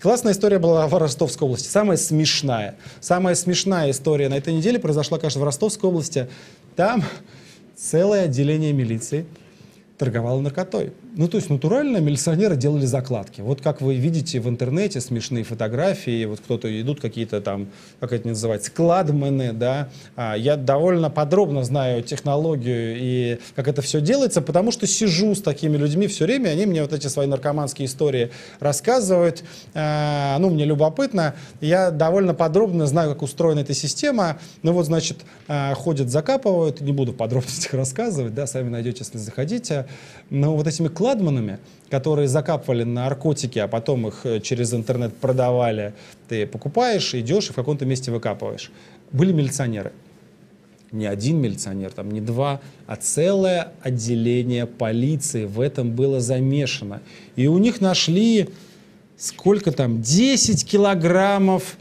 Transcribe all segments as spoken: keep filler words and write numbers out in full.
Классная история была в Ростовской области, самая смешная. Самая смешная история на этой неделе произошла, конечно, в Ростовской области. Там целое отделение милиции торговало наркотой. Ну, то есть натурально милиционеры делали закладки. Вот как вы видите в интернете смешные фотографии, вот кто-то идут какие-то там, как это называется, кладмены, да. А, я довольно подробно знаю технологию и как это все делается, потому что сижу с такими людьми все время, они мне вот эти свои наркоманские истории рассказывают. А, ну, мне любопытно. Я довольно подробно знаю, как устроена эта система. Ну, вот, значит, а, ходят, закапывают. Не буду в подробностях рассказывать, да, сами найдете, если захотите. Но вот этими кладманами, которые закапывали наркотики, а потом их через интернет продавали, ты покупаешь, идешь и в каком-то месте выкапываешь. Были милиционеры. Не один милиционер, там, не два, а целое отделение полиции в этом было замешано. И у них нашли сколько там, десять килограммов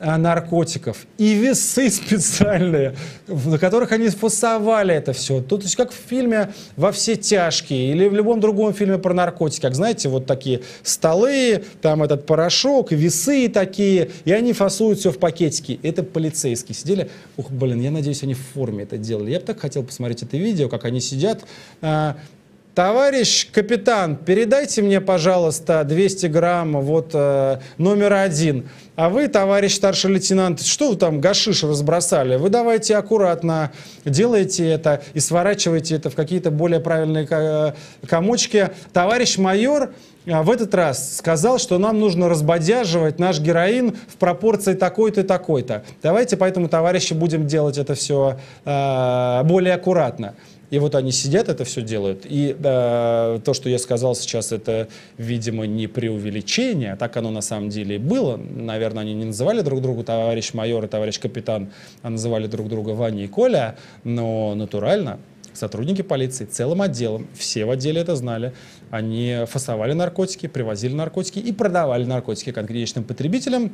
наркотиков и весы специальные, на которых они фасовали это все. Тут, то есть, как в фильме «Во все тяжкие» или в любом другом фильме про наркотики, как, знаете, вот такие столы, там этот порошок, весы такие, и они фасуют все в пакетики. Это полицейские сидели. Ух, блин, я надеюсь, они в форме это делали. Я бы так хотел посмотреть это видео, как они сидят. Товарищ капитан, передайте мне, пожалуйста, двести грамм, вот э, номер один. А вы, товарищ старший лейтенант, что вы там гашиш разбросали? Вы давайте аккуратно делайте это и сворачивайте это в какие-то более правильные комочки. Товарищ майор в этот раз сказал, что нам нужно разбодяживать наш героин в пропорции такой-то и такой-то. Давайте поэтому, товарищи, будем делать это все э, более аккуратно. И вот они сидят, это все делают. И э, то, что я сказал сейчас, это, видимо, не преувеличение. Так оно на самом деле и было. Наверное, они не называли друг друга товарищ майор и товарищ капитан, а называли друг друга Ваня и Коля. Но натурально сотрудники полиции целым отделом, все в отделе это знали, они фасовали наркотики, привозили наркотики и продавали наркотики конкретным потребителям.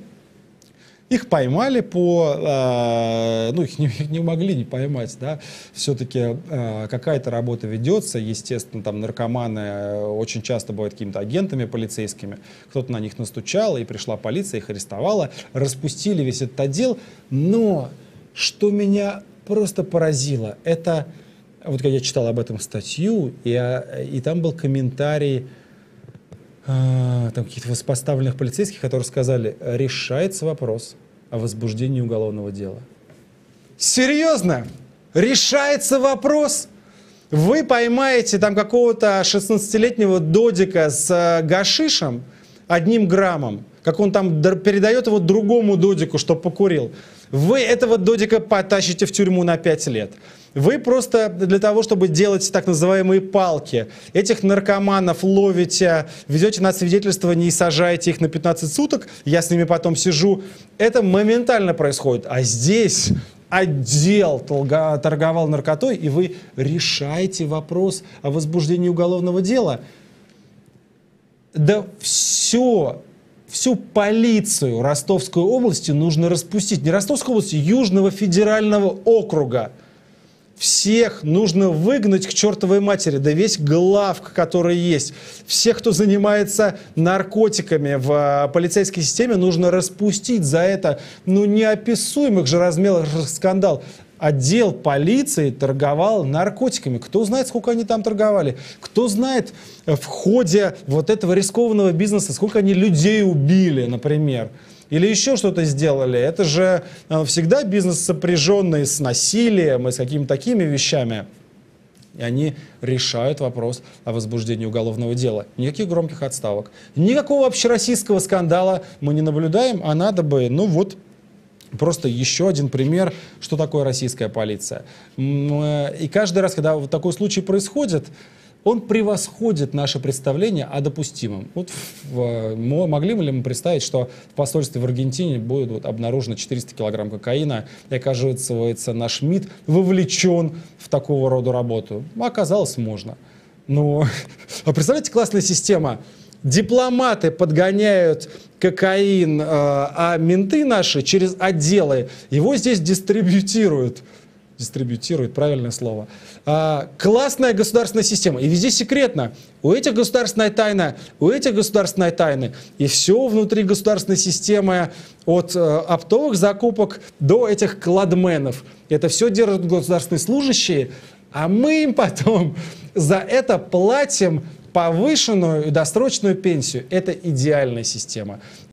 Их поймали по... Э, ну, их не, их не могли не поймать, да. Все-таки э, какая-то работа ведется. Естественно, там наркоманы очень часто бывают какими-то агентами полицейскими. Кто-то на них настучал, и пришла полиция, их арестовала. Распустили весь этот отдел. Но что меня просто поразило, это... Вот когда я читал об этом статью, и, и там был комментарий... там каких-то высокопоставленных полицейских, которые сказали, решается вопрос о возбуждении уголовного дела. Серьезно? Решается вопрос? Вы поймаете там какого-то шестнадцатилетнего додика с гашишем, одним граммом, как он там передает его другому додику, чтобы покурил. Вы этого додика потащите в тюрьму на пять лет. Вы просто для того, чтобы делать так называемые палки, этих наркоманов ловите, ведете на свидетельствование и сажаете их на пятнадцать суток, я с ними потом сижу. Это моментально происходит. А здесь отдел торговал наркотой, и вы решаете вопрос о возбуждении уголовного дела. Да все... Всю полицию Ростовской области нужно распустить. Не Ростовской области, Южного федерального округа. Всех нужно выгнать к чертовой матери. Да весь главк, который есть. Всех, кто занимается наркотиками в полицейской системе, нужно распустить за это. Ну, неописуемых же размеров скандал. Отдел полиции торговал наркотиками. Кто знает, сколько они там торговали? Кто знает в ходе вот этого рискованного бизнеса, сколько они людей убили, например? Или еще что-то сделали? Это же всегда бизнес, сопряженный с насилием и с какими-то такими вещами. И они решают вопрос о возбуждении уголовного дела. Никаких громких отставок. Никакого общероссийского скандала мы не наблюдаем, а надо бы, ну вот... Просто еще один пример, что такое российская полиция. И каждый раз, когда вот такой случай происходит, он превосходит наше представление о допустимом. Вот могли ли мы представить, что в посольстве в Аргентине будет вот обнаружено четыреста килограмм кокаина, и, оказывается, наш МИД вовлечен в такого рода работу? Оказалось, можно. Но... А представляете, классная система. Дипломаты подгоняют кокаин, а менты наши через отделы его здесь дистрибьютируют. дистрибьютирует, правильное слово. А, классная государственная система, и везде секретно. У этих государственная тайна, у этих государственной тайны. И все внутри государственной системы, от э, оптовых закупок до этих кладменов. Это все держат государственные служащие, а мы им потом за это платим повышенную и досрочную пенсию. Это идеальная система.